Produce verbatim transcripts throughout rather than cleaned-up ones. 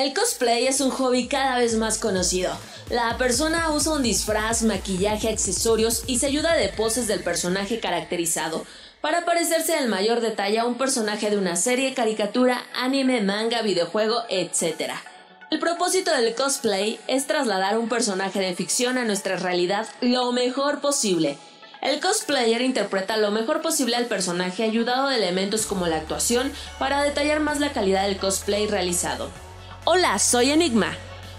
El cosplay es un hobby cada vez más conocido. La persona usa un disfraz, maquillaje, accesorios y se ayuda de poses del personaje caracterizado para parecerse al mayor detalle a un personaje de una serie, caricatura, anime, manga, videojuego, etcétera. El propósito del cosplay es trasladar un personaje de ficción a nuestra realidad lo mejor posible. El cosplayer interpreta lo mejor posible al personaje ayudado de elementos como la actuación para detallar más la calidad del cosplay realizado. Hola, soy Enigma.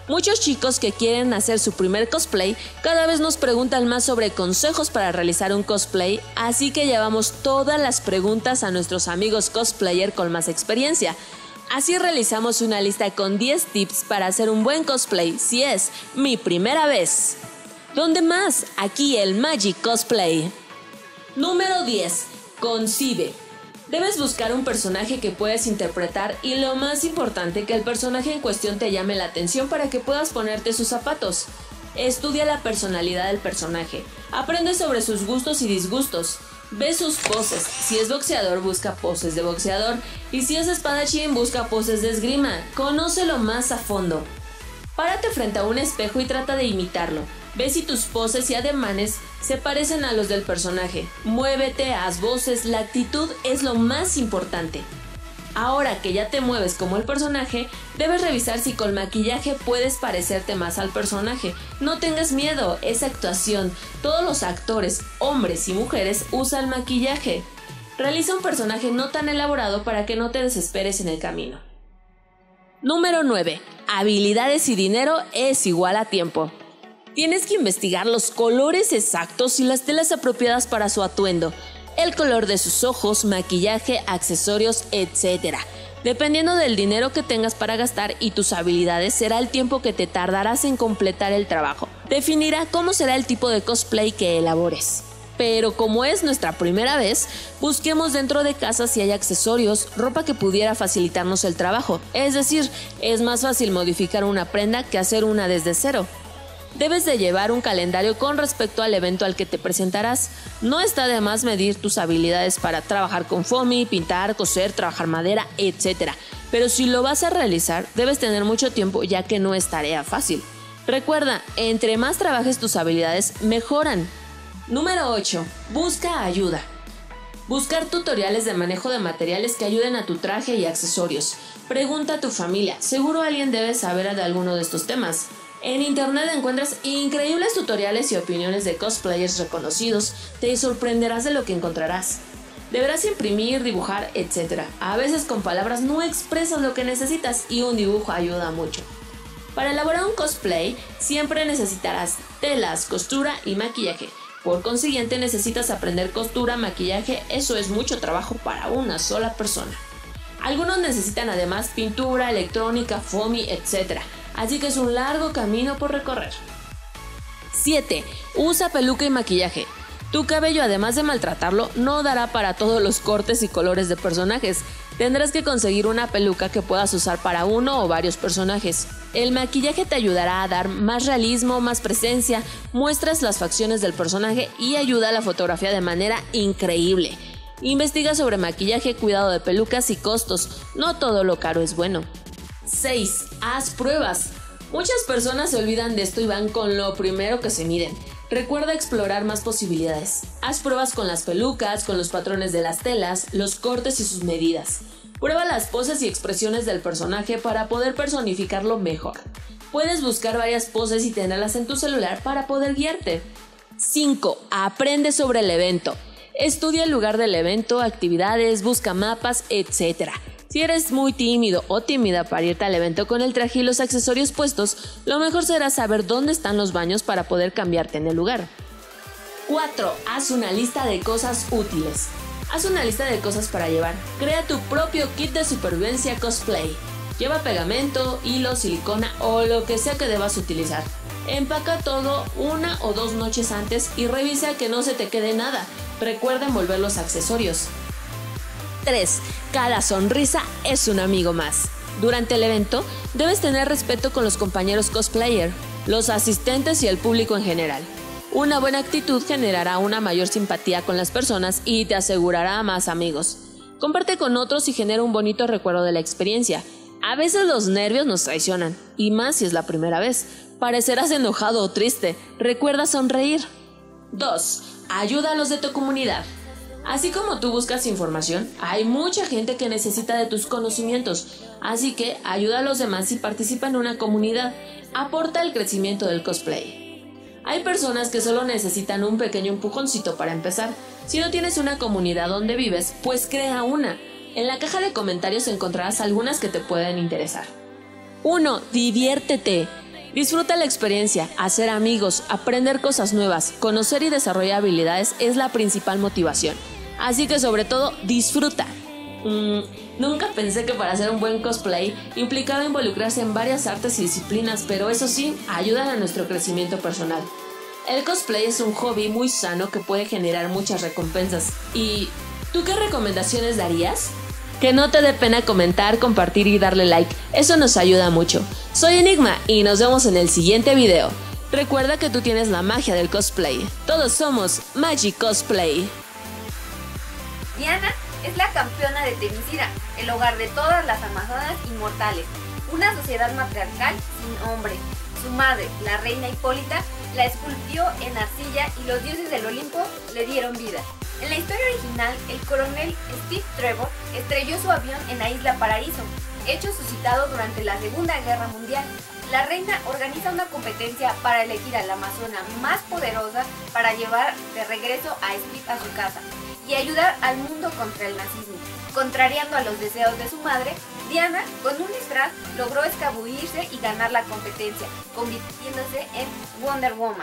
Muchos chicos que quieren hacer su primer cosplay cada vez nos preguntan más sobre consejos para realizar un cosplay, así que llevamos todas las preguntas a nuestros amigos cosplayer con más experiencia. Así realizamos una lista con diez tips para hacer un buen cosplay si es mi primera vez. ¿Dónde más? Aquí el Magic Cosplay. Número diez. Concibe. Debes buscar un personaje que puedes interpretar y lo más importante, que el personaje en cuestión te llame la atención para que puedas ponerte sus zapatos. Estudia la personalidad del personaje, aprende sobre sus gustos y disgustos, ve sus poses. Si es boxeador, busca poses de boxeador, y si es espadachín, busca poses de esgrima. Conócelo más a fondo. Párate frente a un espejo y trata de imitarlo. Ve si tus poses y ademanes se parecen a los del personaje. Muévete, haz voces, la actitud es lo más importante. Ahora que ya te mueves como el personaje, debes revisar si con maquillaje puedes parecerte más al personaje. No tengas miedo, es actuación. Todos los actores, hombres y mujeres, usan maquillaje. Realiza un personaje no tan elaborado para que no te desesperes en el camino. Número nueve. Habilidades y dinero es igual a tiempo. Tienes que investigar los colores exactos y las telas apropiadas para su atuendo, el color de sus ojos, maquillaje, accesorios, etcétera. Dependiendo del dinero que tengas para gastar y tus habilidades, será el tiempo que te tardarás en completar el trabajo. Definirá cómo será el tipo de cosplay que elabores. Pero como es nuestra primera vez, busquemos dentro de casa si hay accesorios, ropa que pudiera facilitarnos el trabajo. Es decir, es más fácil modificar una prenda que hacer una desde cero. Debes de llevar un calendario con respecto al evento al que te presentarás. No está de más medir tus habilidades para trabajar con foamy, pintar, coser, trabajar madera, etcétera. Pero si lo vas a realizar, debes tener mucho tiempo, ya que no es tarea fácil. Recuerda, entre más trabajes tus habilidades, mejoran. Número ocho. Busca ayuda. Buscar tutoriales de manejo de materiales que ayuden a tu traje y accesorios. Pregunta a tu familia, seguro alguien debe saber de alguno de estos temas. En internet encuentras increíbles tutoriales y opiniones de cosplayers reconocidos, te sorprenderás de lo que encontrarás. Deberás imprimir, dibujar, etcétera. A veces con palabras no expresas lo que necesitas y un dibujo ayuda mucho. Para elaborar un cosplay siempre necesitarás telas, costura y maquillaje. Por consiguiente necesitas aprender costura, maquillaje, eso es mucho trabajo para una sola persona. Algunos necesitan además pintura, electrónica, foamy, etcétera. Así que es un largo camino por recorrer. siete. Usa peluca y maquillaje. Tu cabello, además de maltratarlo, no dará para todos los cortes y colores de personajes. Tendrás que conseguir una peluca que puedas usar para uno o varios personajes. El maquillaje te ayudará a dar más realismo, más presencia, muestras las facciones del personaje y ayuda a la fotografía de manera increíble. Investiga sobre maquillaje, cuidado de pelucas y costos. No todo lo caro es bueno. seis. Haz pruebas. Muchas personas se olvidan de esto y van con lo primero que se miden. Recuerda explorar más posibilidades. Haz pruebas con las pelucas, con los patrones de las telas, los cortes y sus medidas. Prueba las poses y expresiones del personaje para poder personificarlo mejor. Puedes buscar varias poses y tenerlas en tu celular para poder guiarte. cinco. Aprende sobre el evento. Estudia el lugar del evento, actividades, busca mapas, etcétera. Si eres muy tímido o tímida para irte al evento con el traje y los accesorios puestos, lo mejor será saber dónde están los baños para poder cambiarte en el lugar. cuatro. Haz una lista de cosas útiles. Haz una lista de cosas para llevar. Crea tu propio kit de supervivencia cosplay. Lleva pegamento, hilo, silicona o lo que sea que debas utilizar. Empaca todo una o dos noches antes y revisa que no se te quede nada. Recuerda envolver los accesorios. tres. Cada sonrisa es un amigo más. Durante el evento, debes tener respeto con los compañeros cosplayer, los asistentes y el público en general. Una buena actitud generará una mayor simpatía con las personas y te asegurará más amigos. Comparte con otros y genera un bonito recuerdo de la experiencia. A veces los nervios nos traicionan, y más si es la primera vez. Parecerás enojado o triste. Recuerda sonreír. dos. Ayuda a los de tu comunidad. Así como tú buscas información, hay mucha gente que necesita de tus conocimientos, así que ayuda a los demás y participa en una comunidad. Aporta al crecimiento del cosplay. Hay personas que solo necesitan un pequeño empujoncito para empezar. Si no tienes una comunidad donde vives, pues crea una. En la caja de comentarios encontrarás algunas que te pueden interesar. uno. Diviértete. Disfruta la experiencia, hacer amigos, aprender cosas nuevas, conocer y desarrollar habilidades es la principal motivación. Así que sobre todo, disfruta. Mm, nunca pensé que para hacer un buen cosplay implicaba involucrarse en varias artes y disciplinas, pero eso sí, ayudan a nuestro crecimiento personal. El cosplay es un hobby muy sano que puede generar muchas recompensas. ¿Y tú qué recomendaciones darías? Que no te dé pena comentar, compartir y darle like, eso nos ayuda mucho. Soy Enigma y nos vemos en el siguiente video. Recuerda que tú tienes la magia del cosplay. Todos somos Magic Cosplay. Diana es la campeona de Temiscira, el hogar de todas las amazonas inmortales. Una sociedad matriarcal sin hombre. Su madre, la reina Hipólita, la esculpió en arcilla y los dioses del Olimpo le dieron vida. En la historia original, el coronel Steve Trevor estrelló su avión en la Isla Paraíso, hecho suscitado durante la Segunda Guerra Mundial. La reina organiza una competencia para elegir a la amazona más poderosa para llevar de regreso a Steve a su casa y ayudar al mundo contra el nazismo. Contrariando a los deseos de su madre, Diana, con un disfraz, logró escabullirse y ganar la competencia, convirtiéndose en Wonder Woman.